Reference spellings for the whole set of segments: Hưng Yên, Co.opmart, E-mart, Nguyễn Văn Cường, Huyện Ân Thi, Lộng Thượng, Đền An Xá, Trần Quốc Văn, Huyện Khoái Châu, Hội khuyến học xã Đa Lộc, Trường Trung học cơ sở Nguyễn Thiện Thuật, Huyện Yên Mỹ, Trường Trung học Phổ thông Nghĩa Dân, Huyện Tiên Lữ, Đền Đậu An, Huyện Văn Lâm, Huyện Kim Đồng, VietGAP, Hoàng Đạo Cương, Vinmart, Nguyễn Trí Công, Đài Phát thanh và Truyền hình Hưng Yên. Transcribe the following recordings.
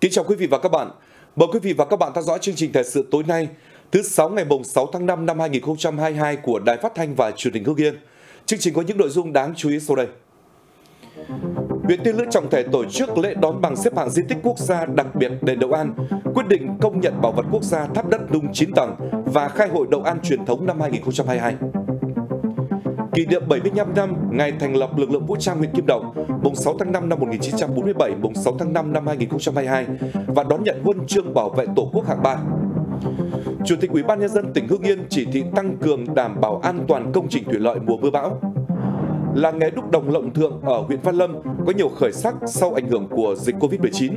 Kính chào quý vị và các bạn. Mời quý vị và các bạn theo dõi chương trình thời sự tối nay, thứ 6 ngày 6 tháng 5 năm 2022 của Đài Phát thanh và Truyền hình Hưng Yên. Chương trình có những nội dung đáng chú ý sau đây. Huyện Tiên Lữ trọng thể tổ chức lễ đón bằng xếp hạng di tích quốc gia đặc biệt Đền Đậu An, quyết định công nhận bảo vật quốc gia tháp đất nung 9 tầng và khai hội Đậu An truyền thống năm 2022. Kỷ niệm 75 năm ngày thành lập lực lượng vũ trang huyện Kim Đồng, mùng 6 tháng 5 năm 1947, mùng 6 tháng 5 năm 2022 và đón nhận huân chương bảo vệ Tổ quốc hạng 3. Chủ tịch Ủy ban nhân dân tỉnh Hưng Yên chỉ thị tăng cường đảm bảo an toàn công trình thủy lợi mùa mưa bão. Làng nghề đúc đồng Lộng Thượng ở huyện Văn Lâm có nhiều khởi sắc sau ảnh hưởng của dịch Covid-19.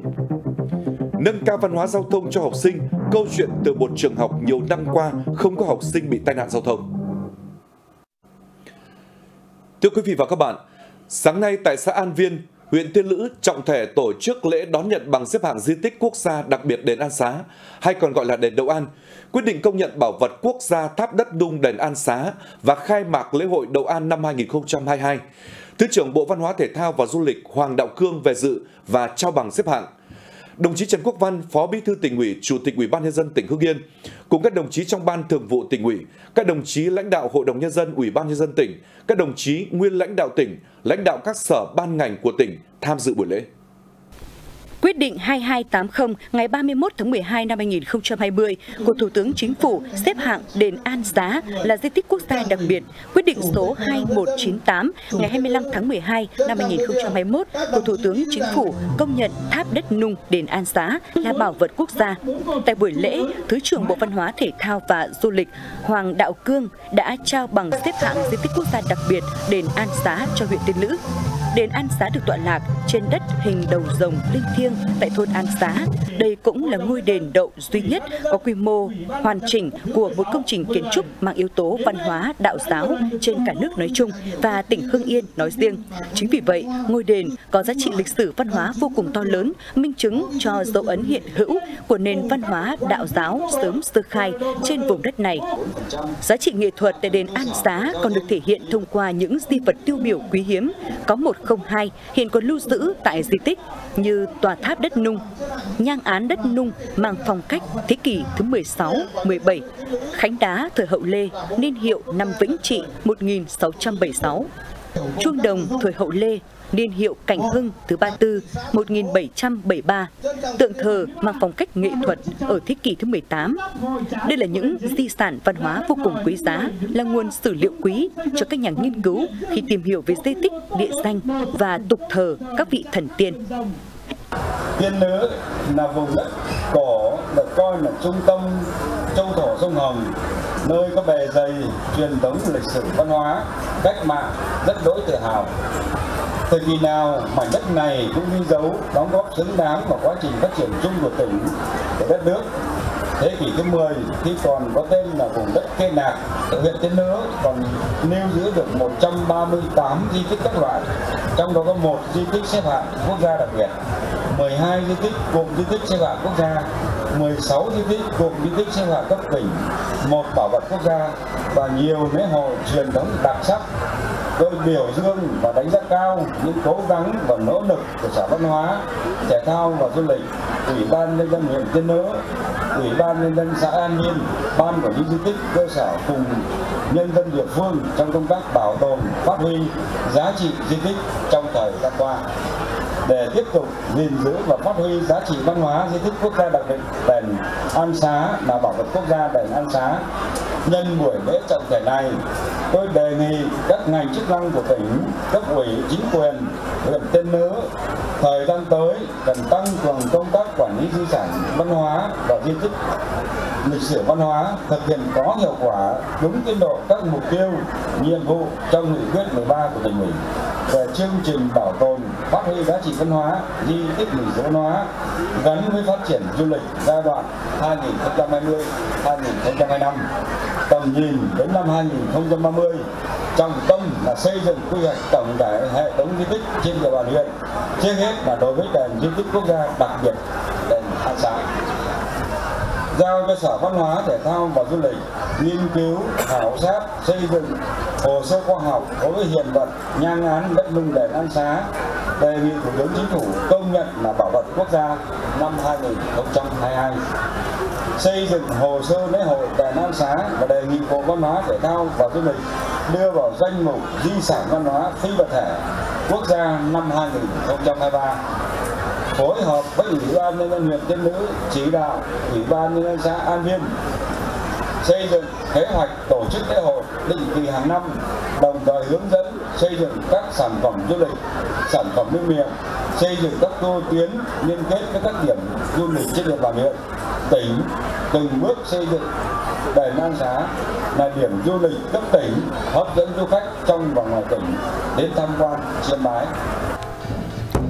Nâng cao văn hóa giao thông cho học sinh, câu chuyện từ một trường học nhiều năm qua không có học sinh bị tai nạn giao thông. Thưa quý vị và các bạn, sáng nay tại xã An Viên, huyện Tiên Lữ trọng thể tổ chức lễ đón nhận bằng xếp hạng di tích quốc gia đặc biệt Đền An Xá, hay còn gọi là Đền Đậu An, quyết định công nhận bảo vật quốc gia tháp đất nung Đền An Xá và khai mạc lễ hội Đậu An năm 2022. Thứ trưởng Bộ Văn hóa Thể thao và Du lịch Hoàng Đạo Cương về dự và trao bằng xếp hạng. Đồng chí Trần Quốc Văn, Phó Bí thư Tỉnh ủy, Chủ tịch Ủy ban nhân dân tỉnh Hưng Yên cùng các đồng chí trong Ban Thường vụ Tỉnh ủy, các đồng chí lãnh đạo Hội đồng nhân dân, Ủy ban nhân dân tỉnh, các đồng chí nguyên lãnh đạo tỉnh, lãnh đạo các sở ban ngành của tỉnh tham dự buổi lễ. Quyết định 2280 ngày 31 tháng 12 năm 2020 của Thủ tướng Chính phủ xếp hạng Đền An Xá là di tích quốc gia đặc biệt. Quyết định số 2198 ngày 25 tháng 12 năm 2021 của Thủ tướng Chính phủ công nhận tháp đất nung Đền An Xá là bảo vật quốc gia. Tại buổi lễ, Thứ trưởng Bộ Văn hóa Thể thao và Du lịch Hoàng Đạo Cương đã trao bằng xếp hạng di tích quốc gia đặc biệt Đền An Xá cho huyện Tiên Lữ. Đền An Xá được tọa lạc trên đất hình đầu rồng linh thiêng tại thôn An Xá. Đây cũng là ngôi đền đậu duy nhất có quy mô hoàn chỉnh của một công trình kiến trúc mang yếu tố văn hóa, đạo giáo trên cả nước nói chung và tỉnh Hưng Yên nói riêng. Chính vì vậy, ngôi đền có giá trị lịch sử văn hóa vô cùng to lớn, minh chứng cho dấu ấn hiện hữu của nền văn hóa đạo giáo sớm sơ khai trên vùng đất này. Giá trị nghệ thuật tại đền An Xá còn được thể hiện thông qua những di vật tiêu biểu quý hiếm, có 102 hiện còn lưu giữ tại di tích như tòa tháp đất nung, nhang án đất nung mang phong cách thế kỷ thứ 16, 17, khánh đá thời Hậu Lê niên hiệu năm Vĩnh Trị 1676, chuông đồng thời Hậu Lê niên hiệu Cảnh Hưng thứ 34 1773, tượng thờ mang phong cách nghệ thuật ở thế kỷ thứ 18. Đây là những di sản văn hóa vô cùng quý giá, là nguồn sử liệu quý cho các nhà nghiên cứu khi tìm hiểu về di tích, địa danh và tục thờ các vị thần tiên. Tiên Lữ là vùng đất cổ được coi là trung tâm châu thổ sông Hồng, nơi có bề dày truyền thống lịch sử văn hóa cách mạng rất đỗi tự hào. Thời kỳ nào mảnh đất này cũng ghi dấu đóng góp xứng đáng vào quá trình phát triển chung của tỉnh, của đất nước. Thế kỷ thứ 10 khi còn có tên là vùng đất Kê Nạc, huyện Tiên Lữ còn lưu giữ được 138 di tích các loại, trong đó có 1 di tích xếp hạng quốc gia đặc biệt, 12 di tích gồm di tích xếp hạng quốc gia, 16 di tích gồm di tích xếp hạng cấp tỉnh, 1 bảo vật quốc gia và nhiều lễ hội truyền thống đặc sắc. Tôi biểu dương và đánh giá cao những cố gắng và nỗ lực của Sở Văn hóa, Thể thao và Du lịch, Ủy ban nhân dân huyện Tiên Lữ, Ủy ban nhân dân xã An Nhiên, Ban quản lý di tích cơ sở cùng nhân dân địa phương trong công tác bảo tồn, phát huy giá trị di tích trong thời gian qua. Để tiếp tục gìn giữ và phát huy giá trị văn hóa di tích quốc gia đặc biệt Đền An Xá là bảo vật quốc gia Đền An Xá, nhân buổi lễ trọng thể này, tôi đề nghị các ngành chức năng của tỉnh, cấp ủy, chính quyền huyện Tiên Lữ thời gian tới cần tăng cường công tác quản lý di sản văn hóa và di tích lịch sử văn hóa, thực hiện có hiệu quả đúng tiến độ các mục tiêu, nhiệm vụ trong nghị quyết 13 của tỉnh ủy về chương trình bảo tồn, phát huy giá trị văn hóa, di tích lịch sử văn hóa gắn với phát triển du lịch giai đoạn 2020-2025, tầm nhìn đến năm 2030, trọng tâm là xây dựng quy hoạch tổng thể hệ thống di tích trên địa bàn huyện, trước hết là đối với đền di tích quốc gia đặc biệt Đền An Xá. Giao cho Sở Văn hóa, Thể thao và Du lịch nghiên cứu, khảo sát, xây dựng hồ sơ khoa học đối với hiện vật nhang án đất nung Đền An Xá đề nghị Thủ tướng Chính phủ công nhận là bảo vật quốc gia năm 2022. Xây dựng hồ sơ lễ hội Đền An Xá và đề nghị Bộ Văn hóa Thể thao và Du lịch đưa vào danh mục di sản văn hóa phi vật thể quốc gia năm 2023. Phối hợp với Ủy ban nhân dân huyện Tiên Lữ chỉ đạo Ủy ban nhân dân xã An Viên xây dựng kế hoạch tổ chức lễ hội định kỳ hàng năm, đồng thời hướng dẫn xây dựng các sản phẩm du lịch, sản phẩm lưu niệm, xây dựng các tour tuyến liên kết với các điểm du lịch trên địa bàn huyện, tỉnh, từng bước xây dựng Đền An Xá là điểm du lịch cấp tỉnh hấp dẫn du khách trong và ngoài tỉnh đến tham quan chiêm bái.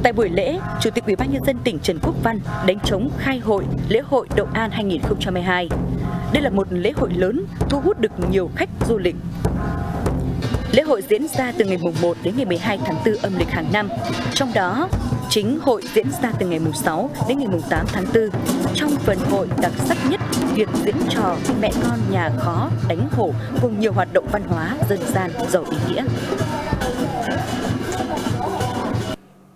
Tại buổi lễ, Chủ tịch Ủy ban nhân dân tỉnh Trần Quốc Văn đánh trống khai hội lễ hội Đậu An 2022. Đây là một lễ hội lớn thu hút được nhiều khách du lịch. Lễ hội diễn ra từ ngày 1 đến ngày 12 tháng 4 âm lịch hàng năm. Trong đó, chính hội diễn ra từ ngày 6 đến ngày 8 tháng 4. Trong phần hội đặc sắc nhất, việc diễn trò mẹ con nhà khó đánh hổ cùng nhiều hoạt động văn hóa dân gian giàu ý nghĩa.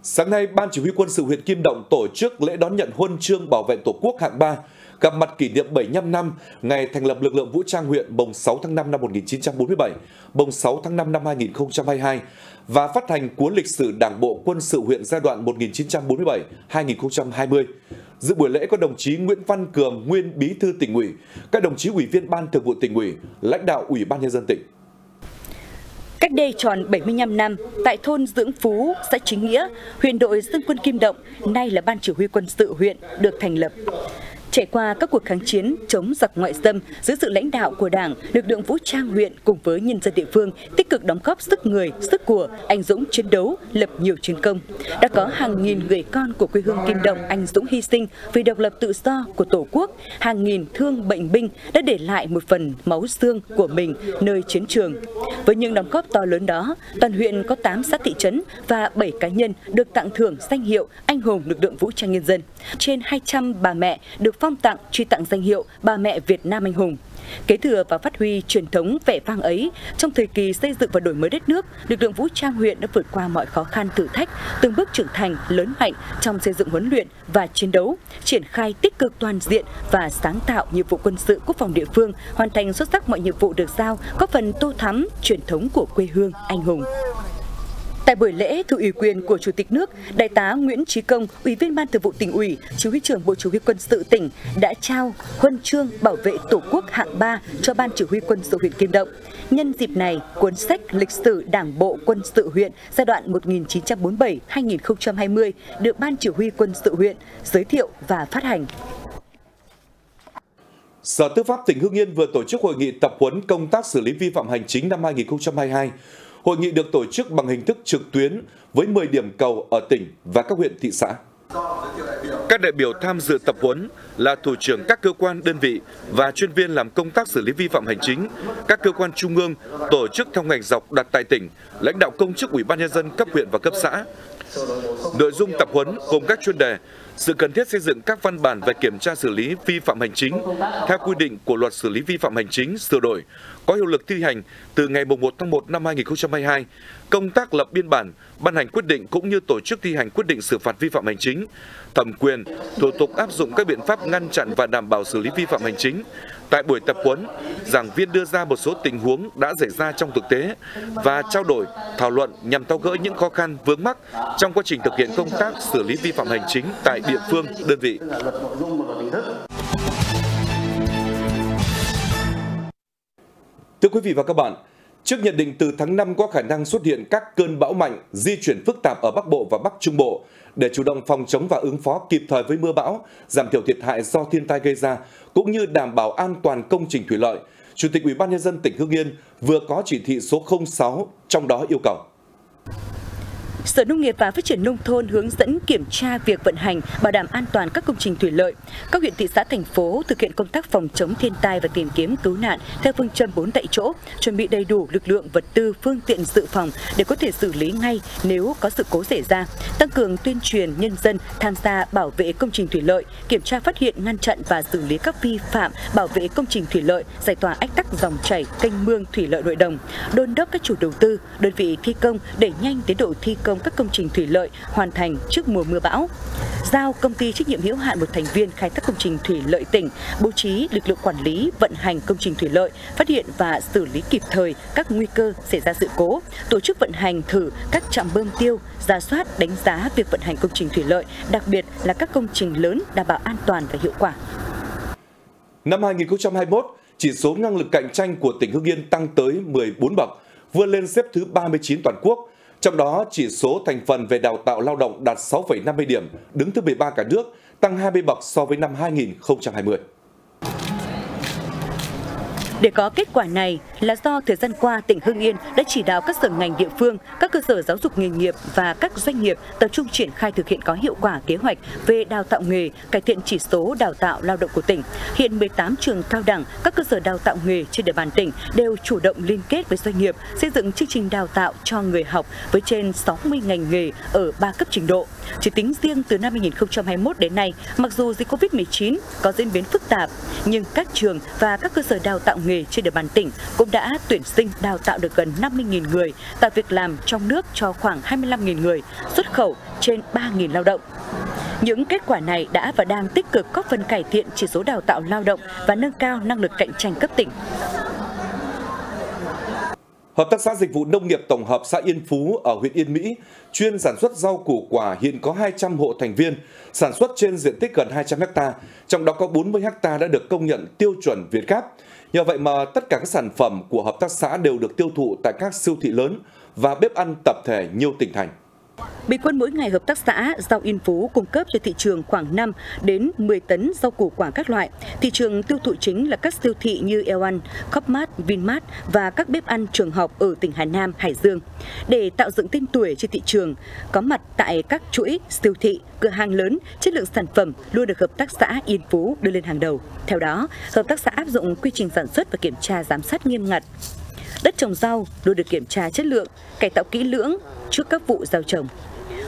Sáng nay, Ban Chỉ huy Quân sự huyện Kim Đồng tổ chức lễ đón nhận huân chương bảo vệ Tổ quốc hạng 3, gặp mặt kỷ niệm 75 năm ngày thành lập lực lượng vũ trang huyện mùng 6 tháng 5 năm 1947, mùng 6 tháng 5 năm 2022 và phát hành cuốn lịch sử Đảng bộ Quân sự huyện giai đoạn 1947-2020. Dự buổi lễ có đồng chí Nguyễn Văn Cường, nguyên Bí thư Tỉnh ủy, các đồng chí ủy viên Ban Thường vụ Tỉnh ủy, lãnh đạo Ủy ban nhân dân tỉnh. Cách đây tròn 75 năm, tại thôn Dưỡng Phú, xã Chính Nghĩa, huyện đội dân quân Kim Động, nay là Ban Chỉ huy Quân sự huyện được thành lập. Trải qua các cuộc kháng chiến chống giặc ngoại xâm dưới sự lãnh đạo của Đảng, lực lượng vũ trang huyện cùng với nhân dân địa phương tích cực đóng góp sức người, sức của, anh dũng chiến đấu, lập nhiều chiến công. Đã có hàng nghìn người con của quê hương Kim Đồng anh dũng hy sinh vì độc lập tự do của Tổ quốc, hàng nghìn thương bệnh binh đã để lại một phần máu xương của mình nơi chiến trường. Với những đóng góp to lớn đó, toàn huyện có 8 xã thị trấn và 7 cá nhân được tặng thưởng danh hiệu Anh hùng lực lượng vũ trang nhân dân. Trên 200 bà mẹ được phong tặng, truy tặng danh hiệu Bà mẹ Việt Nam anh hùng. Kế thừa và phát huy truyền thống vẻ vang ấy, trong thời kỳ xây dựng và đổi mới đất nước, lực lượng vũ trang huyện đã vượt qua mọi khó khăn thử thách, từng bước trưởng thành, lớn mạnh trong xây dựng huấn luyện và chiến đấu, triển khai tích cực toàn diện và sáng tạo nhiệm vụ quân sự quốc phòng địa phương, hoàn thành xuất sắc mọi nhiệm vụ được giao, góp phần tô thắm truyền thống của quê hương anh hùng. Tại buổi lễ, thụ ủy quyền của Chủ tịch nước, Đại tá Nguyễn Trí Công, Ủy viên Ban Thường vụ Tỉnh ủy, Chỉ huy trưởng Bộ Chỉ huy Quân sự tỉnh đã trao huân chương bảo vệ Tổ quốc hạng 3 cho Ban Chỉ huy Quân sự huyện Kim Động. Nhân dịp này, cuốn sách Lịch sử Đảng bộ Quân sự huyện giai đoạn 1947-2020 được Ban Chỉ huy Quân sự huyện giới thiệu và phát hành. Sở Tư pháp tỉnh Hưng Yên vừa tổ chức hội nghị tập huấn công tác xử lý vi phạm hành chính năm 2022. Hội nghị được tổ chức bằng hình thức trực tuyến với 10 điểm cầu ở tỉnh và các huyện thị xã. Các đại biểu tham dự tập huấn là thủ trưởng các cơ quan đơn vị và chuyên viên làm công tác xử lý vi phạm hành chính, các cơ quan trung ương, tổ chức theo ngành dọc đặt tại tỉnh, lãnh đạo công chức Ủy ban nhân dân cấp huyện và cấp xã. Nội dung tập huấn gồm các chuyên đề, sự cần thiết xây dựng các văn bản về kiểm tra xử lý vi phạm hành chính theo quy định của Luật xử lý vi phạm hành chính sửa đổi, có hiệu lực thi hành từ ngày 1 tháng 1 năm 2022, công tác lập biên bản, ban hành quyết định cũng như tổ chức thi hành quyết định xử phạt vi phạm hành chính, thẩm quyền, thủ tục áp dụng các biện pháp ngăn chặn và đảm bảo xử lý vi phạm hành chính. Tại buổi tập huấn, giảng viên đưa ra một số tình huống đã xảy ra trong thực tế và trao đổi, thảo luận nhằm tháo gỡ những khó khăn vướng mắc trong quá trình thực hiện công tác xử lý vi phạm hành chính tại địa phương, đơn vị. Thưa quý vị và các bạn, trước nhận định từ tháng 5 có khả năng xuất hiện các cơn bão mạnh di chuyển phức tạp ở Bắc Bộ và Bắc Trung Bộ, để chủ động phòng chống và ứng phó kịp thời với mưa bão, giảm thiểu thiệt hại do thiên tai gây ra, cũng như đảm bảo an toàn công trình thủy lợi, Chủ tịch Ủy ban nhân dân tỉnh Hưng Yên vừa có chỉ thị số 06, trong đó yêu cầu Sở Nông nghiệp và Phát triển Nông thôn hướng dẫn kiểm tra việc vận hành, bảo đảm an toàn các công trình thủy lợi. Các huyện, thị xã, thành phố thực hiện công tác phòng chống thiên tai và tìm kiếm cứu nạn theo phương châm 4 tại chỗ, chuẩn bị đầy đủ lực lượng, vật tư, phương tiện dự phòng để có thể xử lý ngay nếu có sự cố xảy ra, tăng cường tuyên truyền nhân dân tham gia bảo vệ công trình thủy lợi, kiểm tra phát hiện, ngăn chặn và xử lý các vi phạm bảo vệ công trình thủy lợi, giải tỏa ách tắc dòng chảy, kênh mương, thủy lợi nội đồng, đôn đốc các chủ đầu tư, đơn vị thi công đẩy nhanh tiến độ thi công công các công trình thủy lợi hoàn thành trước mùa mưa bão, giao công ty trách nhiệm hữu hạn một thành viên khai thác công trình thủy lợi tỉnh bố trí lực lượng quản lý vận hành công trình thủy lợi, phát hiện và xử lý kịp thời các nguy cơ xảy ra sự cố, tổ chức vận hành thử các trạm bơm tiêu, rà soát đánh giá việc vận hành công trình thủy lợi, đặc biệt là các công trình lớn đảm bảo an toàn và hiệu quả. Năm 2021, chỉ số năng lực cạnh tranh của tỉnh Hưng Yên tăng tới 14 bậc, vươn lên xếp thứ 39 toàn quốc. Trong đó, chỉ số thành phần về đào tạo lao động đạt 6,50 điểm, đứng thứ 13 cả nước, tăng 20 bậc so với năm 2020. Để có kết quả này là do thời gian qua tỉnh Hưng Yên đã chỉ đạo các sở ngành địa phương, các cơ sở giáo dục nghề nghiệp và các doanh nghiệp tập trung triển khai thực hiện có hiệu quả kế hoạch về đào tạo nghề, cải thiện chỉ số đào tạo lao động của tỉnh. Hiện 18 trường cao đẳng, các cơ sở đào tạo nghề trên địa bàn tỉnh đều chủ động liên kết với doanh nghiệp, xây dựng chương trình đào tạo cho người học với trên 60 ngành nghề ở 3 cấp trình độ. Chỉ tính riêng từ năm 2021 đến nay, mặc dù dịch Covid-19 có diễn biến phức tạp, nhưng các trường và các cơ sở đào tạo nghề trên địa bàn tỉnh cũng đã tuyển sinh đào tạo được gần 50.000 người, tạo việc làm trong nước cho khoảng 25.000 người, xuất khẩu trên 3.000 lao động. Những kết quả này đã và đang tích cực góp phần cải thiện chỉ số đào tạo lao động và nâng cao năng lực cạnh tranh cấp tỉnh. Hợp tác xã Dịch vụ Nông nghiệp Tổng hợp xã Yên Phú ở huyện Yên Mỹ chuyên sản xuất rau củ quả hiện có 200 hộ thành viên, sản xuất trên diện tích gần 200 ha, trong đó có 40 ha đã được công nhận tiêu chuẩn VietGAP. Nhờ vậy mà tất cả các sản phẩm của hợp tác xã đều được tiêu thụ tại các siêu thị lớn và bếp ăn tập thể nhiều tỉnh thành. Bình quân mỗi ngày, hợp tác xã rau Yên Phú cung cấp cho thị trường khoảng 5 đến 10 tấn rau củ quả các loại. Thị trường tiêu thụ chính là các siêu thị như E-mart, Co.opmart, Vinmart và các bếp ăn trường học ở tỉnh Hà Nam, Hải Dương. Để tạo dựng tên tuổi trên thị trường, có mặt tại các chuỗi siêu thị, cửa hàng lớn, chất lượng sản phẩm luôn được hợp tác xã Yên Phú đưa lên hàng đầu. Theo đó, hợp tác xã áp dụng quy trình sản xuất và kiểm tra giám sát nghiêm ngặt. Đất trồng rau luôn được kiểm tra chất lượng, cải tạo kỹ lưỡng trước các vụ gieo trồng.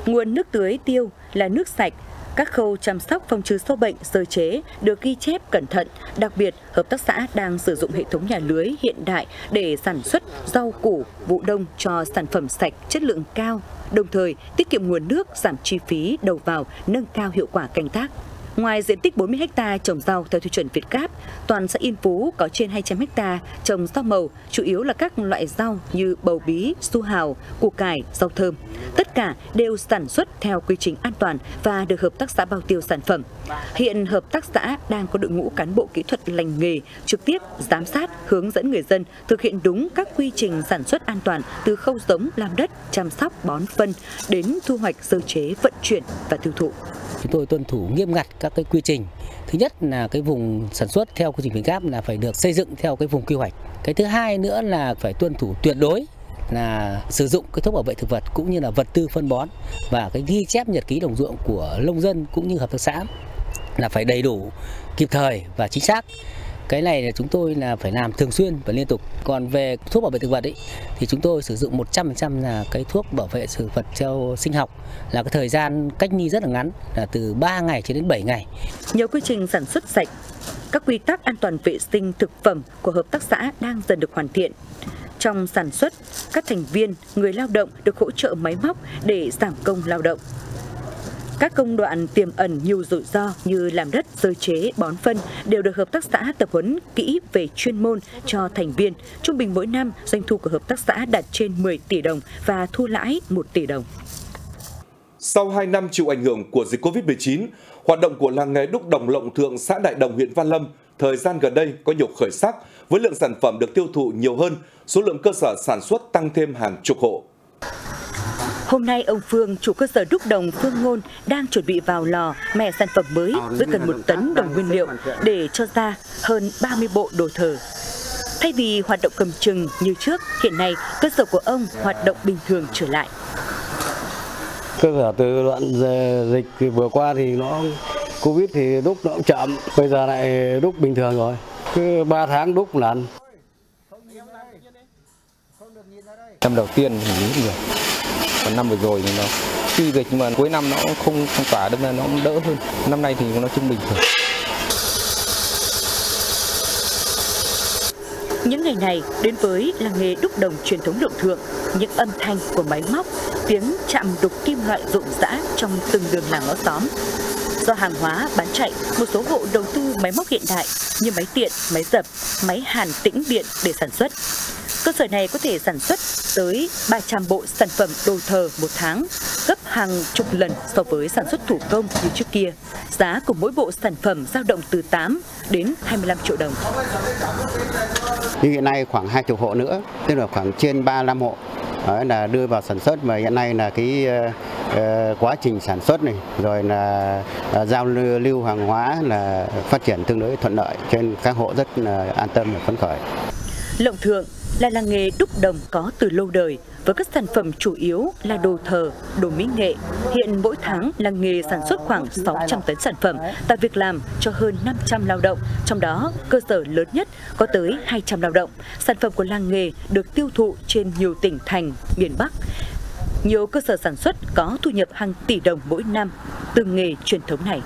Nguồn nước tưới tiêu là nước sạch, các khâu chăm sóc phòng trừ sâu bệnh, sơ chế được ghi chép cẩn thận. Đặc biệt, hợp tác xã đang sử dụng hệ thống nhà lưới hiện đại để sản xuất rau củ vụ đông cho sản phẩm sạch, chất lượng cao, đồng thời tiết kiệm nguồn nước, giảm chi phí đầu vào, nâng cao hiệu quả canh tác. Ngoài diện tích 40 ha trồng rau theo tiêu chuẩn VietGAP, toàn xã Yên Phú có trên 200 ha trồng rau màu, chủ yếu là các loại rau như bầu bí, su hào, củ cải, rau thơm. Tất cả đều sản xuất theo quy trình an toàn và được hợp tác xã bao tiêu sản phẩm. Hiện hợp tác xã đang có đội ngũ cán bộ kỹ thuật lành nghề trực tiếp giám sát, hướng dẫn người dân thực hiện đúng các quy trình sản xuất an toàn từ khâu giống, làm đất, chăm sóc, bón phân đến thu hoạch, sơ chế, vận chuyển và tiêu thụ. Chúng tôi tuân thủ nghiêm ngặt các cái quy trình. Thứ nhất là cái vùng sản xuất theo quy trình VietGAP là phải được xây dựng theo cái vùng quy hoạch. Cái thứ hai nữa là phải tuân thủ tuyệt đối là sử dụng cái thuốc bảo vệ thực vật cũng như là vật tư phân bón, và cái ghi chép nhật ký đồng ruộng của nông dân cũng như hợp tác xã là phải đầy đủ, kịp thời và chính xác. Cái này là chúng tôi là phải làm thường xuyên và liên tục. Còn về thuốc bảo vệ thực vật ấy, thì chúng tôi sử dụng 100% là cái thuốc bảo vệ thực vật theo sinh học, là cái thời gian cách ly rất là ngắn, là từ 3 ngày cho đến 7 ngày. Nhiều quy trình sản xuất sạch, các quy tắc an toàn vệ sinh thực phẩm của hợp tác xã đang dần được hoàn thiện. Trong sản xuất, các thành viên, người lao động được hỗ trợ máy móc để giảm công lao động. Các công đoạn tiềm ẩn nhiều rủi ro như làm đất, sơ chế, bón phân đều được hợp tác xã tập huấn kỹ về chuyên môn cho thành viên. Trung bình mỗi năm, doanh thu của hợp tác xã đạt trên 10 tỷ đồng và thu lãi 1 tỷ đồng. Sau 2 năm chịu ảnh hưởng của dịch Covid-19, hoạt động của làng nghề đúc đồng Lộng Thượng, xã Đại Đồng, huyện Văn Lâm thời gian gần đây có nhiều khởi sắc, với lượng sản phẩm được tiêu thụ nhiều hơn, số lượng cơ sở sản xuất tăng thêm hàng chục hộ. Hôm nay, ông Phương, chủ cơ sở đúc đồng Phương Ngôn, đang chuẩn bị vào lò mẻ sản phẩm mới với gần 1 tấn đồng nguyên liệu để cho ra hơn 30 bộ đồ thờ. Thay vì hoạt động cầm chừng như trước, hiện nay cơ sở của ông hoạt động bình thường trở lại. Cơ sở từ đoạn dịch vừa qua thì nó Covid thì đúc nó cũng chậm, bây giờ lại đúc bình thường rồi, cứ 3 tháng đúc một lần. Năm đầu tiên thì ít được. Còn năm vừa rồi thì nó tuy dịch nhưng mà cuối năm nó không tỏa, đâm ra nó đỡ hơn. Năm nay thì nó trung bình thôi. Những ngày này, đến với làng nghề đúc đồng truyền thống Lộng Thượng, những âm thanh của máy móc, tiếng chạm đục kim loại rộn rã trong từng đường làng ngõ xóm. Do hàng hóa bán chạy, một số hộ đầu tư máy móc hiện đại như máy tiện, máy dập, máy hàn tĩnh điện để sản xuất. Cơ sở này có thể sản xuất tới 300 bộ sản phẩm đồ thờ một tháng, gấp hàng chục lần so với sản xuất thủ công như trước kia. Giá của mỗi bộ sản phẩm dao động từ 8 đến 25 triệu đồng. Nhưng hiện nay khoảng 20 hộ nữa, tức là khoảng trên 35 hộ là đưa vào sản xuất, và hiện nay là cái quá trình sản xuất này rồi là giao lưu hàng hóa là phát triển tương đối thuận lợi, trên các hộ rất là an tâm và phấn khởi. Lộng Thượng là làng nghề đúc đồng có từ lâu đời, với các sản phẩm chủ yếu là đồ thờ, đồ mỹ nghệ. Hiện mỗi tháng làng nghề sản xuất khoảng 600 tấn sản phẩm, tạo việc làm cho hơn 500 lao động, trong đó cơ sở lớn nhất có tới 200 lao động. Sản phẩm của làng nghề được tiêu thụ trên nhiều tỉnh thành miền Bắc. Nhiều cơ sở sản xuất có thu nhập hàng tỷ đồng mỗi năm từ nghề truyền thống này.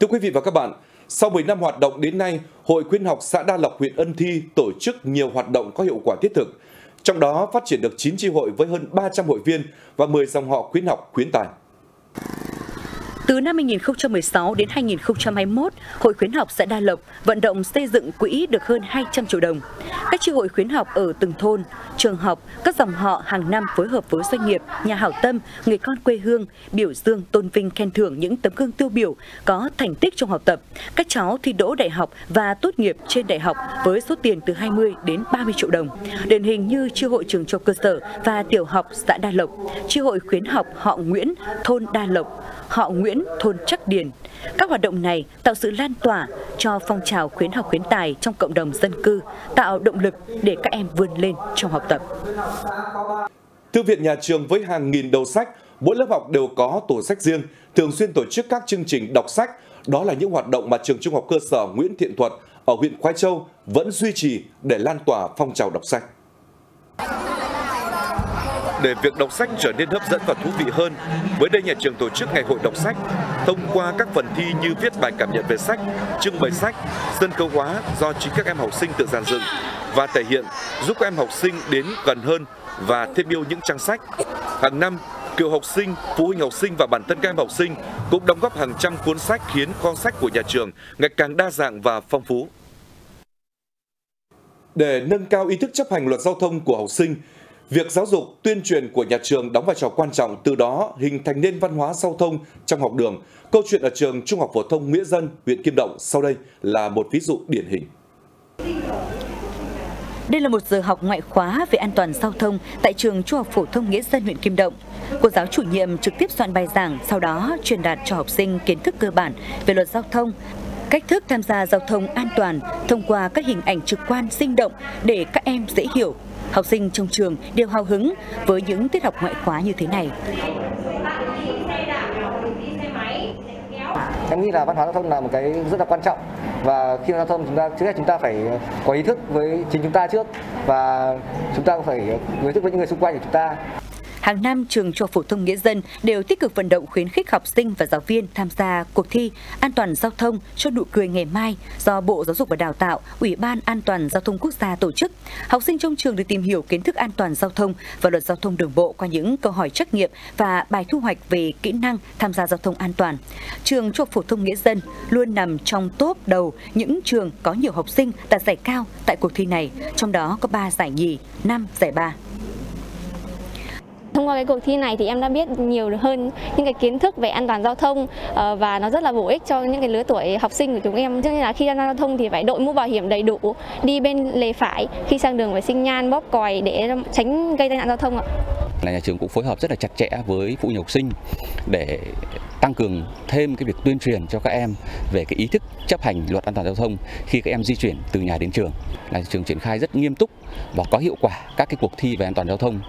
Thưa quý vị và các bạn, sau 10 năm hoạt động đến nay, Hội khuyến học xã Đa Lộc, huyện Ân Thi tổ chức nhiều hoạt động có hiệu quả thiết thực. Trong đó phát triển được 9 chi hội với hơn 300 hội viên và 10 dòng họ khuyến học khuyến tài. Từ năm 2016 đến 2021, Hội khuyến học xã Đa Lộc vận động xây dựng quỹ được hơn 200 triệu đồng. Các chi hội khuyến học ở từng thôn, trường học, các dòng họ hàng năm phối hợp với doanh nghiệp, nhà hảo tâm, người con quê hương, biểu dương, tôn vinh, khen thưởng những tấm gương tiêu biểu có thành tích trong học tập. Các cháu thi đỗ đại học và tốt nghiệp trên đại học với số tiền từ 20 đến 30 triệu đồng. Điển hình như chi hội trường trung học cơ sở và tiểu học xã Đa Lộc, chi hội khuyến học họ Nguyễn, thôn Đa Lộc, họ Nguyễn, thôn Trắc Điền. Các hoạt động này tạo sự lan tỏa cho phong trào khuyến học khuyến tài trong cộng đồng dân cư, tạo động lực để các em vươn lên trong học tập. Thư viện nhà trường với hàng nghìn đầu sách, mỗi lớp học đều có tủ sách riêng, thường xuyên tổ chức các chương trình đọc sách. Đó là những hoạt động mà trường trung học cơ sở Nguyễn Thiện Thuật ở huyện Khoái Châu vẫn duy trì để lan tỏa phong trào đọc sách. Để việc đọc sách trở nên hấp dẫn và thú vị hơn, mới đây nhà trường tổ chức ngày hội đọc sách thông qua các phần thi như viết bài cảm nhận về sách, trưng bày sách, sân khấu hóa do chính các em học sinh tự dàn dựng và thể hiện, giúp các em học sinh đến gần hơn và thêm yêu những trang sách. Hàng năm, cựu học sinh, phụ huynh học sinh và bản thân các em học sinh cũng đóng góp hàng trăm cuốn sách, khiến kho sách của nhà trường ngày càng đa dạng và phong phú. Để nâng cao ý thức chấp hành luật giao thông của học sinh, việc giáo dục, tuyên truyền của nhà trường đóng vai trò quan trọng, từ đó hình thành nên văn hóa giao thông trong học đường. Câu chuyện ở trường Trung học Phổ thông Nghĩa Dân, huyện Kim Đồng sau đây là một ví dụ điển hình. Đây là một giờ học ngoại khóa về an toàn giao thông tại trường Trung học Phổ thông Nghĩa Dân, huyện Kim Đồng. Cô giáo chủ nhiệm trực tiếp soạn bài giảng, sau đó truyền đạt cho học sinh kiến thức cơ bản về luật giao thông, cách thức tham gia giao thông an toàn thông qua các hình ảnh trực quan sinh động để các em dễ hiểu. Học sinh trong trường đều hào hứng với những tiết học ngoại khóa như thế này. Em nghĩ là văn hóa giao thông là một cái rất là quan trọng, và khi giao thông chúng ta phải có ý thức với chính chúng ta trước, và chúng ta cũng phải có ý thức với những người xung quanh của chúng ta. Hàng năm, trường Trung học Phổ thông Nghĩa Dân đều tích cực vận động, khuyến khích học sinh và giáo viên tham gia cuộc thi An toàn giao thông cho nụ cười ngày mai do Bộ Giáo dục và Đào tạo, Ủy ban An toàn giao thông quốc gia tổ chức. Học sinh trong trường được tìm hiểu kiến thức an toàn giao thông và luật giao thông đường bộ qua những câu hỏi trắc nghiệm và bài thu hoạch về kỹ năng tham gia giao thông an toàn. Trường Trung học Phổ thông Nghĩa Dân luôn nằm trong top đầu những trường có nhiều học sinh đạt giải cao tại cuộc thi này, trong đó có 3 giải nhì, 5 giải ba. Thông qua cái cuộc thi này thì em đã biết nhiều hơn những cái kiến thức về an toàn giao thông, và nó rất là bổ ích cho những cái lứa tuổi học sinh của chúng em. Trước như là khi tham gia giao thông thì phải đội mũ bảo hiểm đầy đủ, đi bên lề phải, khi sang đường phải sinh nhan, bóp còi để tránh gây tai nạn giao thông ạ. Nhà trường cũng phối hợp rất là chặt chẽ với phụ huynh học sinh để tăng cường thêm cái việc tuyên truyền cho các em về cái ý thức chấp hành luật an toàn giao thông khi các em di chuyển từ nhà đến trường. Là nhà trường triển khai rất nghiêm túc và có hiệu quả các cái cuộc thi về an toàn giao thông,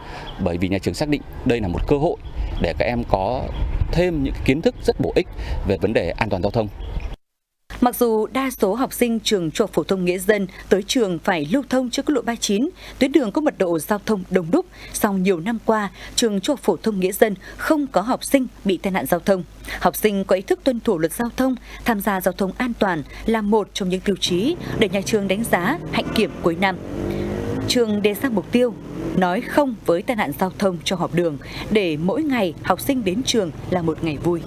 bởi vì nhà trường xác định đây là một cơ hội để các em có thêm những kiến thức rất bổ ích về vấn đề an toàn giao thông. Mặc dù đa số học sinh trường Trung học Phổ thông Nghĩa Dân tới trường phải lưu thông trên quốc lộ 39, tuyến đường có mật độ giao thông đông đúc, song nhiều năm qua, trường Trung học Phổ thông Nghĩa Dân không có học sinh bị tai nạn giao thông. Học sinh có ý thức tuân thủ luật giao thông, tham gia giao thông an toàn là một trong những tiêu chí để nhà trường đánh giá hạnh kiểm cuối năm. Trường đề ra mục tiêu nói không với tai nạn giao thông trong học đường để mỗi ngày học sinh đến trường là một ngày vui.